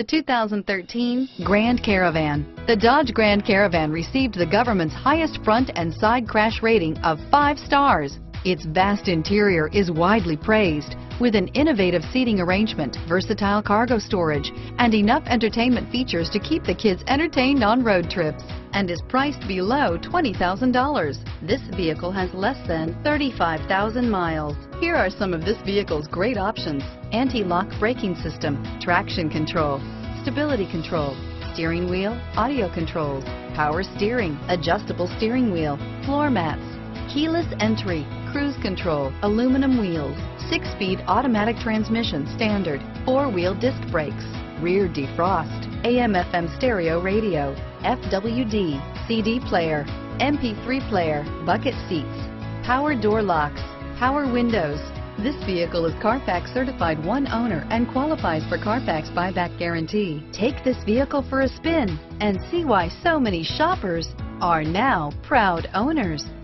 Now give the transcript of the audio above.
The 2013 Grand Caravan. The Dodge Grand Caravan received the government's highest front and side crash rating of 5 stars. Its vast interior is widely praised, with an innovative seating arrangement, versatile cargo storage, and enough entertainment features to keep the kids entertained on road trips, and is priced below $20,000. This vehicle has less than 35,000 miles. Here are some of this vehicle's great options: anti-lock braking system, traction control, stability control, steering wheel audio controls, power steering, adjustable steering wheel, floor mats, keyless entry, cruise control, aluminum wheels, 6-speed automatic transmission standard, 4-wheel disc brakes, rear defrost, AM/FM stereo radio, FWD, CD player, MP3 player, bucket seats, power door locks, power windows. This vehicle is Carfax certified one owner and qualifies for Carfax buyback guarantee. Take this vehicle for a spin and see why so many shoppers are now proud owners.